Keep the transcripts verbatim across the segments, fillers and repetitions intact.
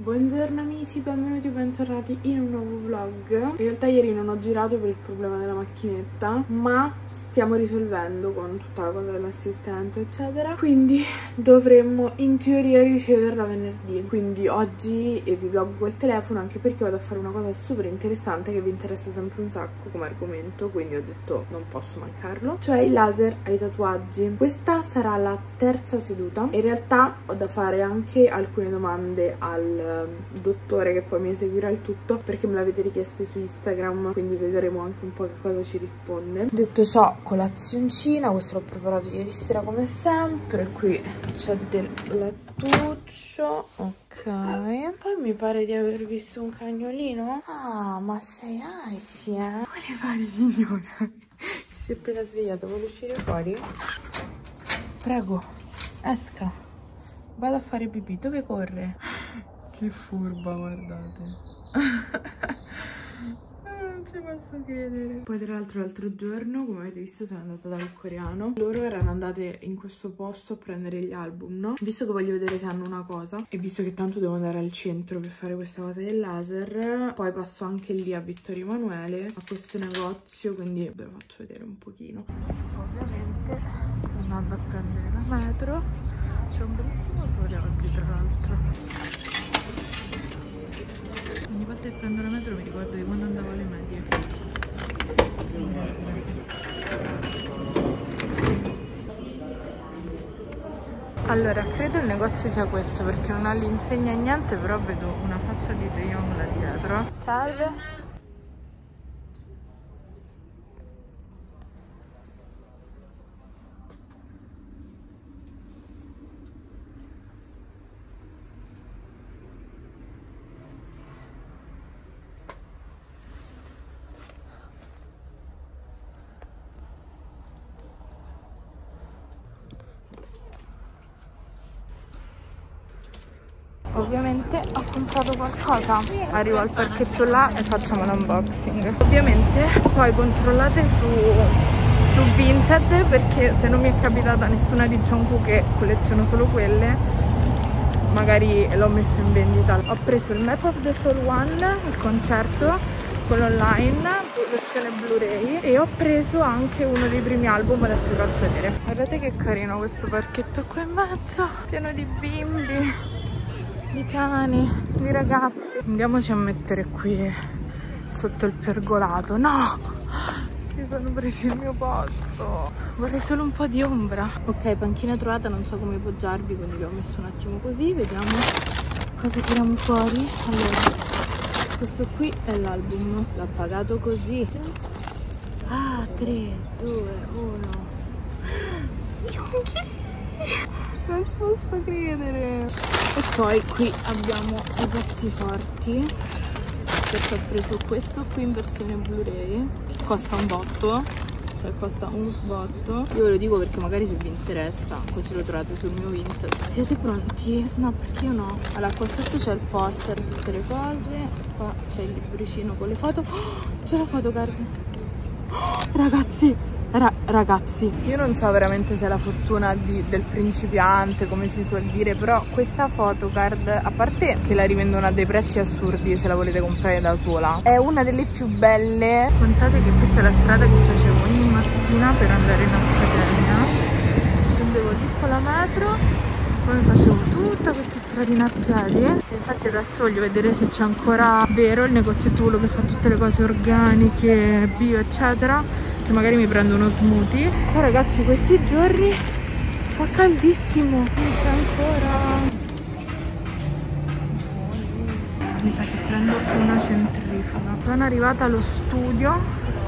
Buongiorno amici, benvenuti e bentornati in un nuovo vlog. In realtà ieri non ho girato per il problema della macchinetta, ma stiamo risolvendo con tutta la cosa dell'assistenza eccetera, quindi dovremmo in teoria riceverla venerdì. Quindi oggi vi vlog col telefono, anche perché vado a fare una cosa super interessante che vi interessa sempre un sacco come argomento, quindi ho detto non posso mancarlo, cioè il laser ai tatuaggi. Questa sarà la terza seduta. In realtà ho da fare anche alcune domande al dottore che poi mi eseguirà il tutto, perché me l'avete richiesto su Instagram, quindi vedremo anche un po' che cosa ci risponde. Detto ciò, colazioncina, questo l'ho preparato ieri sera come sempre, qui c'è del lattuccio, ok, poi mi pare di aver visto un cagnolino. Ah, ma sei Aishi, eh? Vuole fare, signora? Mi si è appena svegliata, vuole uscire fuori? Prego, esca, vado a fare pipì. Dove corre? Che furba, guardate. Non ci posso credere. Poi tra l'altro l'altro giorno, come avete visto, sono andata dal coreano. Loro erano andate in questo posto a prendere gli album, no? Visto che voglio vedere se hanno una cosa, e visto che tanto devo andare al centro per fare questa cosa del laser, poi passo anche lì a Vittorio Emanuele, a questo negozio, quindi ve lo faccio vedere un pochino. Ovviamente sto andando a prendere la metro. C'è un bellissimo sole oggi tra l'altro. Ogni volta che prendo la metro mi ricordo di quando andavo alle medie. Allora, credo il negozio sia questo perché non ha l'insegna niente, però vedo una faccia di Taeyong là dietro. Salve. Ovviamente ho comprato qualcosa. Arrivo al parchetto là e facciamo l'unboxing. Ovviamente poi controllate su, su Vinted, perché se non mi è capitata nessuna di Jungkook, che colleziono solo quelle, magari l'ho messo in vendita. Ho preso il Map of the Soul One, il concerto, quello online, versione Blu-ray, e ho preso anche uno dei primi album, adesso vi faccio vedere. Guardate che carino questo parchetto qua in mezzo, pieno di bimbi, di cani, di ragazzi. Andiamoci a mettere qui sotto il pergolato. No, si sono presi il mio posto, vorrei solo un po' di ombra. Ok, panchina trovata, non so come poggiarvi, quindi vi ho messo un attimo così. Vediamo cosa tiriamo fuori. Allora, questo qui è l'album, l'ha pagato così. Ah, tre, due, uno. Non ci posso credere. E poi qui abbiamo i pezzi forti, perché ho preso questo qui in versione Blu-ray, che costa un botto, cioè costa un botto. Io ve lo dico perché magari se vi interessa, così lo trovate sul mio Vinted. Siete pronti? No, perché io no. Allora, qua sotto c'è il poster, tutte le cose, qua c'è il libricino con le foto. Oh, c'è la photocard. Oh, ragazzi! Ra ragazzi, io non so veramente se è la fortuna di, del principiante, come si suol dire, però questa photocard, a parte che la rivendono a dei prezzi assurdi se la volete comprare da sola, è una delle più belle. Contate che questa è la strada che facevo ogni mattina per andare in accademia. Scendevo lì con la metro, poi facevo tutta questa stradina a piedi. E infatti adesso voglio vedere se c'è ancora vero il negozietto, quello che fa tutte le cose organiche, bio eccetera, che magari mi prendo uno smoothie. Però ragazzi, questi giorni fa caldissimo. Mi sa ancora. Mi sa che prendo una centrifuga. Sono arrivata allo studio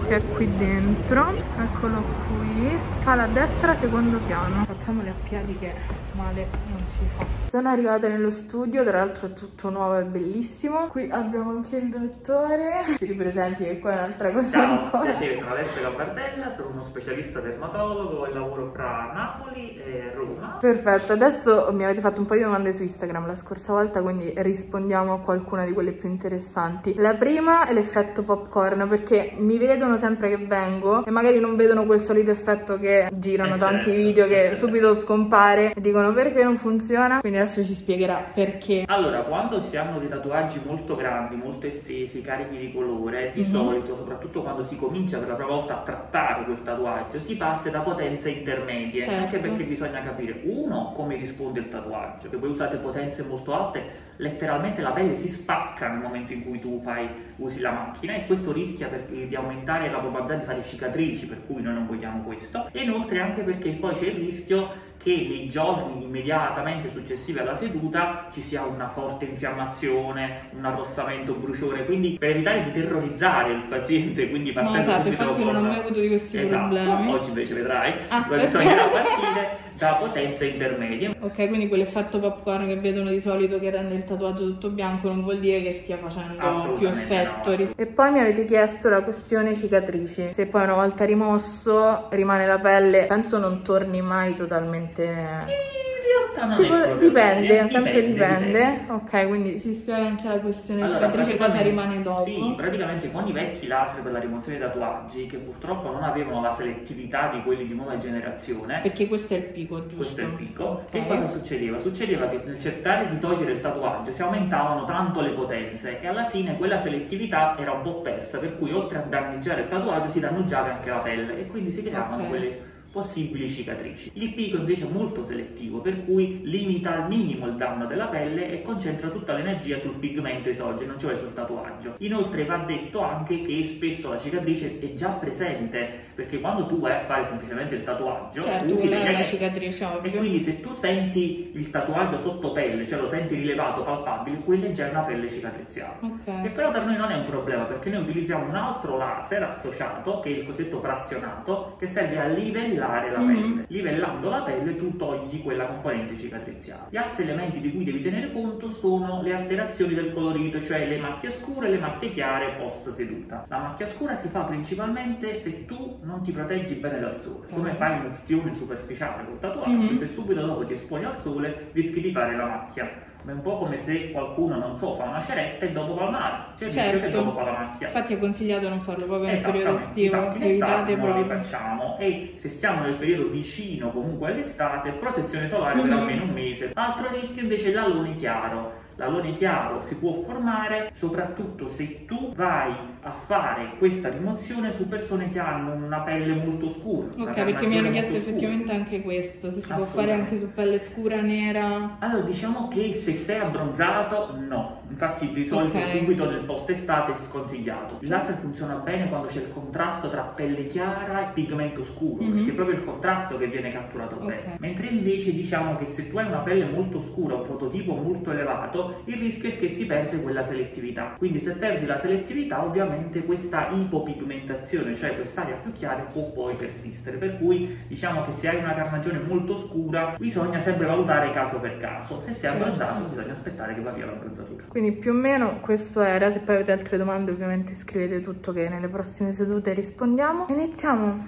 che è qui dentro. Eccolo qui. Scala a destra, secondo piano. Facciamole a piedi che male non si fa. Sono arrivata nello studio, tra l'altro è tutto nuovo e bellissimo. Qui abbiamo anche il dottore. Si ripresenti che qua è un'altra cosa. Ciao, piacere, sono Alessia Cabartella, sono uno specialista dermatologo e lavoro tra Napoli e Roma. Perfetto, adesso mi avete fatto un po' di domande su Instagram la scorsa volta, quindi rispondiamo a qualcuna di quelle più interessanti. La prima è l'effetto popcorn, perché mi vedono sempre che vengo e magari non vedono quel solito effetto che girano eh, tanti eh, video eh, che eh, su subito scompare e dicono perché non funziona, quindi adesso ci spiegherà perché. Allora, quando si hanno dei tatuaggi molto grandi, molto estesi, carichi di colore, di mm-hmm. solito, soprattutto quando si comincia per la prima volta a trattare quel tatuaggio, si parte da potenze intermedie, certo. anche perché bisogna capire, uno, come risponde il tatuaggio. Se voi usate potenze molto alte, letteralmente la pelle si spacca nel momento in cui tu fai, usi la macchina, e questo rischia per, di aumentare la probabilità di fare cicatrici, per cui noi non vogliamo questo. E inoltre anche perché poi c'è il rischio che nei giorni immediatamente successivi alla seduta ci sia una forte infiammazione, un arrossamento, un bruciore, quindi per evitare di terrorizzare il paziente, quindi partendo no, esatto, subito infatti con... non ho mai avuto di questi esatto. problemi. Oggi invece vedrai, ah, bisognerà partire da potenza intermedia. Ok, quindi quell'effetto popcorn che vedono di solito, che rende il tatuaggio tutto bianco, non vuol dire che stia facendo più effetto. No. E poi mi avete chiesto la questione cicatrici, se poi una volta rimosso rimane la pelle, penso non torni mai totalmente... In realtà non è dipende, così, sempre dipende, dipende. Ok, quindi si spiega anche la questione allora, cicatrice, cosa rimane dopo. Sì, praticamente con i vecchi laser per la rimozione dei tatuaggi, che purtroppo non avevano la selettività di quelli di nuova generazione. Perché questo è il picco, giusto? Questo è il picco. Okay. Che cosa succedeva? Succedeva che nel cercare di togliere il tatuaggio si aumentavano tanto le potenze e alla fine quella selettività era un po' persa, per cui oltre a danneggiare il tatuaggio si danneggiava anche la pelle e quindi si creavano okay. quelle... possibili cicatrici. Il picco invece è molto selettivo, per cui limita al minimo il danno della pelle e concentra tutta l'energia sul pigmento esogeno, cioè sul tatuaggio. Inoltre va detto anche che spesso la cicatrice è già presente, perché quando tu vai a fare semplicemente il tatuaggio, certo, usi degli aghetti, e quindi se tu senti il tatuaggio sotto pelle, cioè lo senti rilevato, palpabile, quella è già una pelle cicatriziale. Okay. Che però per noi non è un problema, perché noi utilizziamo un altro laser associato, che è il cosiddetto frazionato, che serve a livellare la pelle. Mm-hmm. Livellando la pelle tu togli quella componente cicatriziale. Gli altri elementi di cui devi tenere conto sono le alterazioni del colorito, cioè le macchie scure e le macchie chiare post seduta. La macchia scura si fa principalmente se tu non ti proteggi bene dal sole. Come fai un ustione superficiale col tatuaggio, mm-hmm. se subito dopo ti esponi al sole rischi di fare la macchia. Ma è un po' come se qualcuno, non so, fa una ceretta e dopo va al mare, cioè certo. dice che dopo fa la macchia. Infatti è consigliato non farlo proprio nel periodo estivo. Infatti l'estate non li facciamo, e se siamo nel periodo vicino comunque all'estate, protezione solare mm-hmm. per almeno un mese. Altro rischio invece è l'alone chiaro. L'alone chiaro si può formare soprattutto se tu vai a fare questa rimozione su persone che hanno una pelle molto scura. Ok, perché mi hanno chiesto effettivamente anche questo, se si può fare anche su pelle scura, nera. Allora, diciamo che se sei abbronzato, no. Infatti di solito okay. subito nel post estate è sconsigliato. Il laser funziona bene quando c'è il contrasto tra pelle chiara e pigmento scuro, mm-hmm. perché è proprio il contrasto che viene catturato okay. bene. Mentre invece diciamo che se tu hai una pelle molto scura, un prototipo molto elevato, il rischio è che si perde quella selettività. Quindi se perdi la selettività, ovviamente questa ipopigmentazione, cioè quest'area più chiara, può poi persistere. Per cui diciamo che se hai una carnagione molto scura bisogna sempre valutare caso per caso. Se sei abbronzato bisogna aspettare che va via l'abbronzatura. Quindi più o meno questo era. Se poi avete altre domande ovviamente scrivete tutto, che nelle prossime sedute rispondiamo. Iniziamo.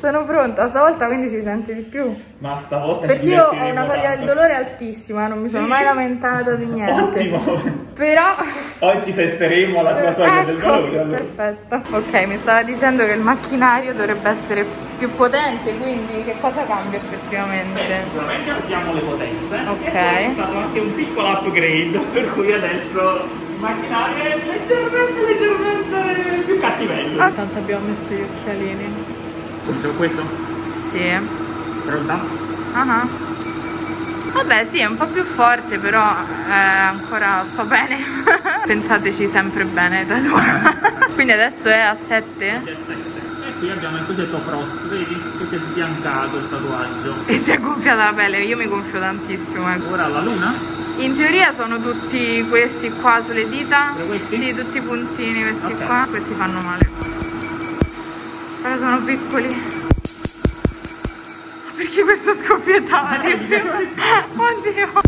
Sono pronta, stavolta quindi si sente di più. Ma stavolta perché io ho una soglia del dolore altissima, non mi sono mai lamentata di niente. Ottimo. Però oggi testeremo la tua soglia ecco, del dolore. Allora. Perfetto. Ok, mi stava dicendo che il macchinario dovrebbe essere più potente, quindi che cosa cambia effettivamente? Beh, sicuramente alziamo le potenze. Ok. È stato anche un piccolo upgrade, per cui adesso il macchinario è leggermente, leggermente più cattivello. Ah, tanto abbiamo messo gli occhialini. C'è questo? Sì. Pronta? Ah uh ah. -huh. Vabbè sì, è un po' più forte, però eh, ancora sto bene. Pensateci sempre bene da tu. Quindi adesso è a sette? Sì, a sette. E qui abbiamo il cosiddetto frost, vedi? Che si è sbiancato il tatuaggio. E si è gonfiata la pelle, io mi gonfio tantissimo. Ecco. Ora la luna? In teoria sono tutti questi qua sulle dita. E questi? Sì, tutti i puntini, questi okay. qua. Questi fanno male. Però sono piccoli. Perché questo scoppiettava di più? Oddio.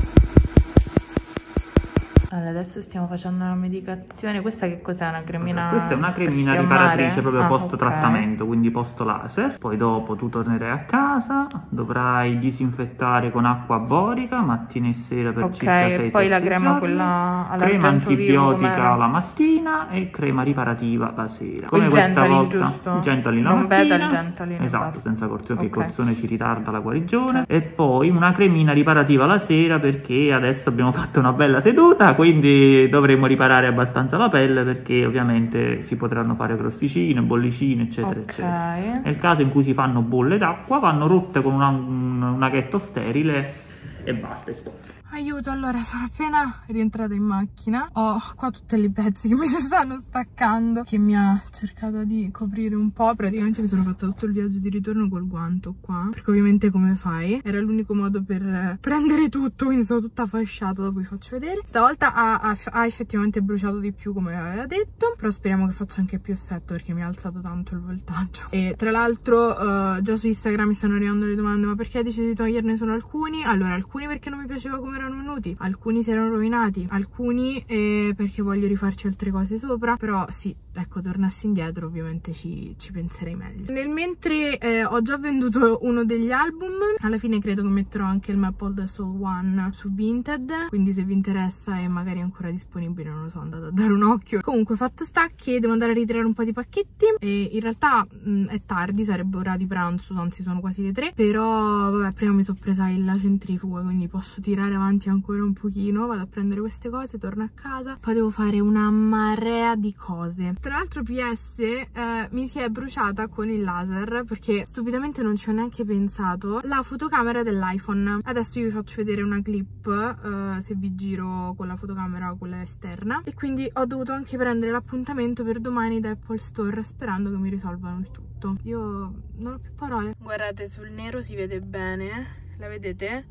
adesso stiamo facendo una medicazione. Questa che cos'è? Una cremina? Okay, questa è una cremina riparatrice proprio ah, post trattamento, okay. Quindi post laser. Poi dopo tu tornerai a casa, dovrai disinfettare con acqua borica mattina e sera per okay, circa sei sette giorni. Poi la crema giorni. Quella alla crema antibiotica la mattina e crema riparativa la sera. Come il questa Gentali, volta giusto? Gentali la non mattina. Beta, il Gentali, esatto, basta. Senza cortisone, okay. Che il cortisone ci ritarda la guarigione. Okay. E poi una cremina riparativa la sera perché adesso abbiamo fatto una bella seduta, quindi dovremo riparare abbastanza la pelle perché ovviamente si potranno fare crosticine, bollicine eccetera okay. eccetera. Nel caso in cui si fanno bolle d'acqua vanno rotte con una, un, un aghetto sterile e basta e stop. Aiuto, allora sono appena rientrata in macchina, ho qua tutte le pezze che mi si stanno staccando, che mi ha cercato di coprire un po', praticamente mi sono fatta tutto il viaggio di ritorno col guanto qua, perché ovviamente come fai? Era l'unico modo per prendere tutto, quindi sono tutta fasciata, dopo vi faccio vedere. Stavolta ha, ha, ha effettivamente bruciato di più come aveva detto, però speriamo che faccia anche più effetto perché mi ha alzato tanto il voltaggio. E tra l'altro eh, già su Instagram mi stanno arrivando le domande, ma perché hai deciso di toglierne solo alcuni? Allora, alcuni perché non mi piaceva come erano venuti, alcuni si erano rovinati, alcuni eh, perché voglio rifarci altre cose sopra, però sì, ecco, tornassi indietro ovviamente ci, ci penserei meglio. Nel mentre eh, ho già venduto uno degli album, alla fine credo che metterò anche il Map of the Soul One su Vinted, quindi se vi interessa e magari è ancora disponibile, non lo so, andate a dare un occhio. Comunque fatto sta che devo andare a ritirare un po' di pacchetti e in realtà mh, è tardi, sarebbe ora di pranzo, anzi sono quasi le tre, però vabbè, prima mi sono presa la centrifuga, quindi posso tirare avanti ancora un pochino, vado a prendere queste cose, torno a casa, poi devo fare una marea di cose. Tra l'altro P S eh, mi si è bruciata con il laser perché stupidamente non ci ho neanche pensato la fotocamera dell'iPhone. Adesso io vi faccio vedere una clip eh, se vi giro con la fotocamera, quella esterna, e quindi ho dovuto anche prendere l'appuntamento per domani da Apple Store sperando che mi risolvano il tutto. Io non ho più parole. Guardate, sul nero si vede bene, la vedete?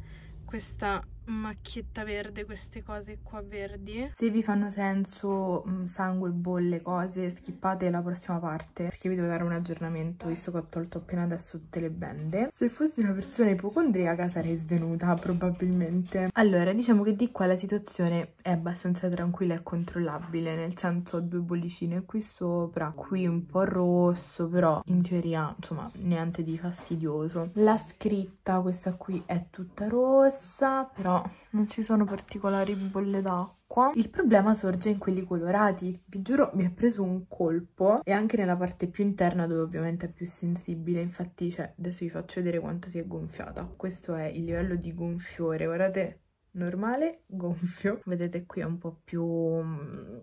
Questa macchietta verde, queste cose qua verdi. Se vi fanno senso sangue, bolle, cose, skippate la prossima parte perché vi devo dare un aggiornamento visto che ho tolto appena adesso tutte le bende. Se fossi una persona ipocondriaca sarei svenuta probabilmente. Allora, diciamo che di qua la situazione è abbastanza tranquilla e controllabile, nel senso ho due bollicine qui sopra, qui un po' rosso, però in teoria insomma niente di fastidioso. La scritta, questa qui, è tutta rossa, però non ci sono particolari bolle d'acqua. Il problema sorge in quelli colorati. Vi giuro, mi ha preso un colpo, e anche nella parte più interna dove ovviamente è più sensibile. Infatti, cioè, adesso vi faccio vedere quanto si è gonfiata. Questo è il livello di gonfiore, guardate. Normale, gonfio, vedete qui è un po' più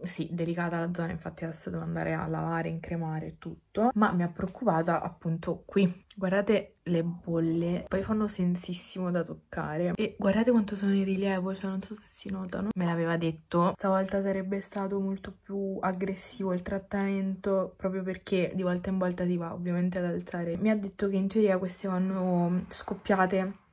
sì, delicata la zona, infatti adesso devo andare a lavare, incremare tutto, ma mi ha preoccupata appunto qui, guardate le bolle, poi fanno sensissimo da toccare e guardate quanto sono in rilievo, cioè non so se si notano, me l'aveva detto, stavolta sarebbe stato molto più aggressivo il trattamento proprio perché di volta in volta si va ovviamente ad alzare. Mi ha detto che in teoria queste vanno scoppiate